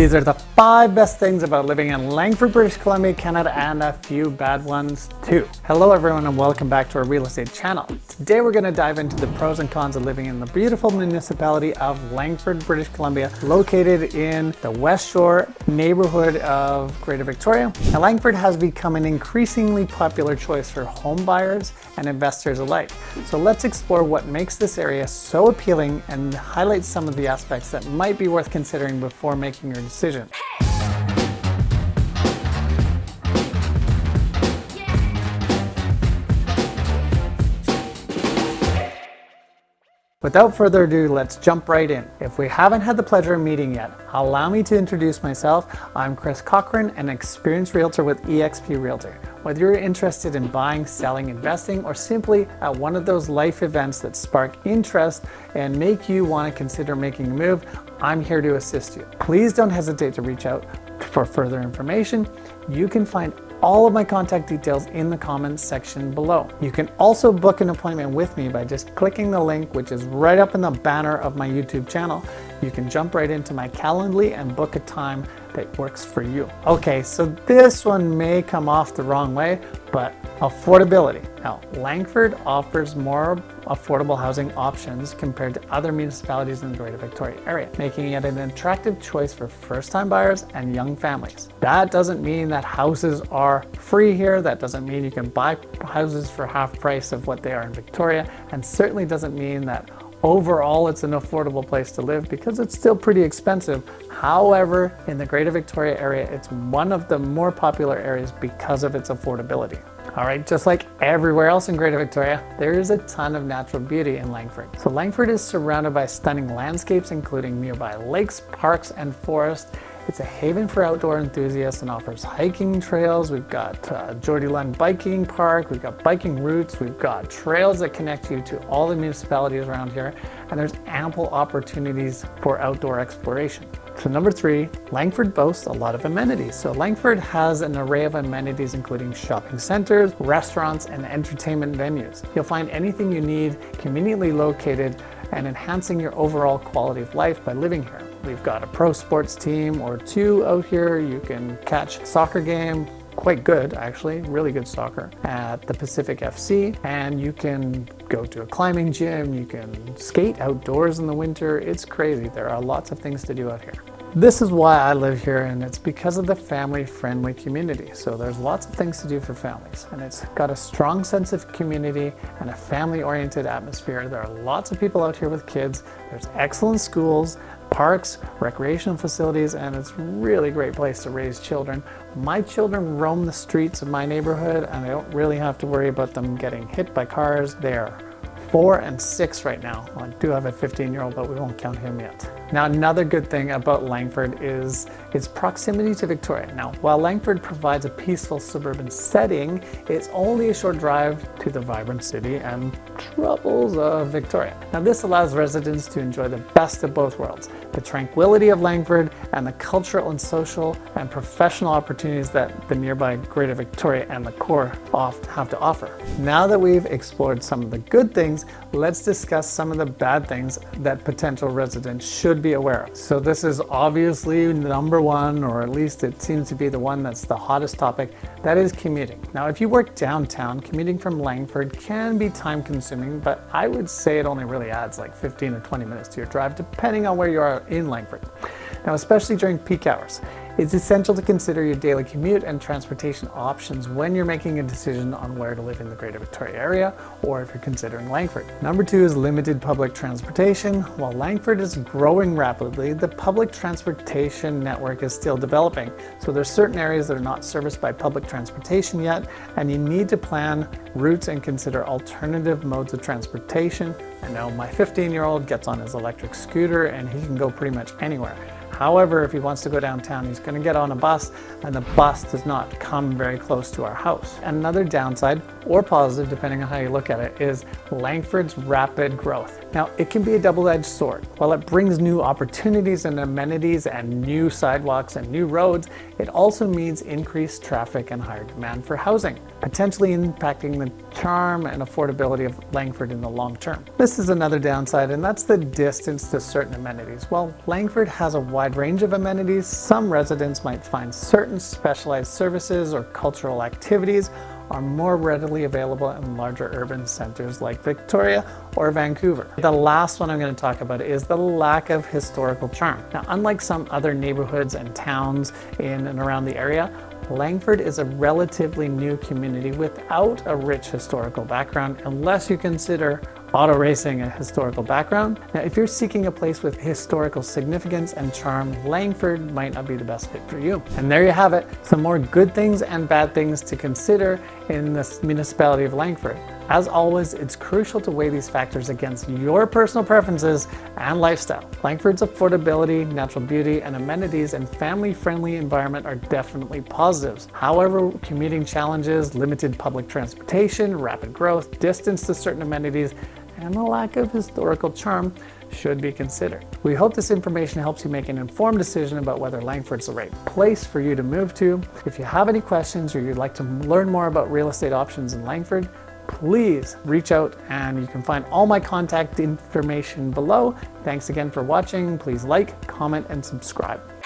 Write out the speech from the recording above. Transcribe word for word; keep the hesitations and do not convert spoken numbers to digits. These are the five best things about living in Langford, British Columbia, Canada, and a few bad ones too. Hello everyone and welcome back to our real estate channel. Today we're going to dive into the pros and cons of living in the beautiful municipality of Langford, British Columbia, located in the West Shore neighborhood of Greater Victoria. Now, Langford has become an increasingly popular choice for home buyers and investors alike. So let's explore what makes this area so appealing and highlight some of the aspects that might be worth considering before making your decision. Without further ado, let's jump right in. If we haven't had the pleasure of meeting yet, allow me to introduce myself. I'm Chris Cochrane, an experienced realtor with eXp Realty. Whether you're interested in buying, selling, investing, or simply at one of those life events that spark interest and make you want to consider making a move, I'm here to assist you. Please don't hesitate to reach out for further information. You can find all of my contact details in the comments section below. You can also book an appointment with me by just clicking the link, which is right up in the banner of my YouTube channel. You can jump right into my Calendly and book a time that works for you. Okay, so this one may come off the wrong way, but affordability. Now, Langford offers more affordable housing options compared to other municipalities in the Greater Victoria area, making it an attractive choice for first-time buyers and young families. That doesn't mean that houses are free here. That doesn't mean you can buy houses for half price of what they are in Victoria, and certainly doesn't mean that overall it's an affordable place to live, because it's still pretty expensive. However, in the Greater Victoria area, it's one of the more popular areas because of its affordability. All right, just like everywhere else in Greater Victoria, there is a ton of natural beauty in Langford. So Langford is surrounded by stunning landscapes, including nearby lakes, parks, and forests. It's a haven for outdoor enthusiasts and offers hiking trails. We've got uh, Jordy Lund Biking Park, we've got biking routes, we've got trails that connect you to all the municipalities around here, and there's ample opportunities for outdoor exploration. So number three, Langford boasts a lot of amenities. So Langford has an array of amenities, including shopping centers, restaurants, and entertainment venues. You'll find anything you need conveniently located and enhancing your overall quality of life by living here. We've got a pro sports team or two out here. You can catch a soccer game, quite good actually, really good soccer, at the Pacific F C, and you can go to a climbing gym, you can skate outdoors in the winter. It's crazy. There are lots of things to do out here. This is why I live here, and it's because of the family-friendly community. So there's lots of things to do for families, and it's got a strong sense of community and a family-oriented atmosphere. There are lots of people out here with kids. There's excellent schools, parks, recreational facilities, and it's a really great place to raise children. My children roam the streets of my neighborhood, and I don't really have to worry about them getting hit by cars. They're four and six right now. Well, I do have a fifteen year old, but we won't count him yet. Now, another good thing about Langford is its proximity to Victoria. Now, while Langford provides a peaceful suburban setting, it's only a short drive to the vibrant city and troubles of Victoria. Now, this allows residents to enjoy the best of both worlds, the tranquility of Langford and the cultural and social and professional opportunities that the nearby Greater Victoria and the core oft have to offer. Now that we've explored some of the good things, let's discuss some of the bad things that potential residents should be aware of. So this is obviously number one, or at least it seems to be the one that's the hottest topic, that is commuting. Now, if you work downtown, commuting from Langford can be time consuming, but I would say it only really adds like fifteen or twenty minutes to your drive, depending on where you are in Langford. Now, especially during peak hours, it's essential to consider your daily commute and transportation options when you're making a decision on where to live in the Greater Victoria area, or if you're considering Langford. Number two is limited public transportation. While Langford is growing rapidly, the public transportation network is still developing. So there's certain areas that are not serviced by public transportation yet, and you need to plan routes and consider alternative modes of transportation. I know my fifteen year old gets on his electric scooter and he can go pretty much anywhere. However, if he wants to go downtown, he's going to get on a bus, and the bus does not come very close to our house. Another downside, or positive depending on how you look at it, is Langford's rapid growth. Now, it can be a double-edged sword. While it brings new opportunities and amenities and new sidewalks and new roads, it also means increased traffic and higher demand for housing, potentially impacting the charm and affordability of Langford in the long term. This is another downside, and that's the distance to certain amenities. While Langford has a wide wide range of amenities, some residents might find certain specialized services or cultural activities are more readily available in larger urban centers like Victoria or Vancouver. The last one I'm going to talk about is the lack of historical charm. Now, unlike some other neighborhoods and towns in and around the area, Langford is a relatively new community without a rich historical background, unless you consider auto racing a historical background. Now, if you're seeking a place with historical significance and charm, Langford might not be the best fit for you. And there you have it, some more good things and bad things to consider in this municipality of Langford. As always, it's crucial to weigh these factors against your personal preferences and lifestyle. Langford's affordability, natural beauty, and amenities and family-friendly environment are definitely positives. However, commuting challenges, limited public transportation, rapid growth, distance to certain amenities, and the lack of historical charm should be considered. We hope this information helps you make an informed decision about whether Langford's the right place for you to move to. If you have any questions or you'd like to learn more about real estate options in Langford, please reach out, and you can find all my contact information below. Thanks again for watching. Please like, comment, and subscribe.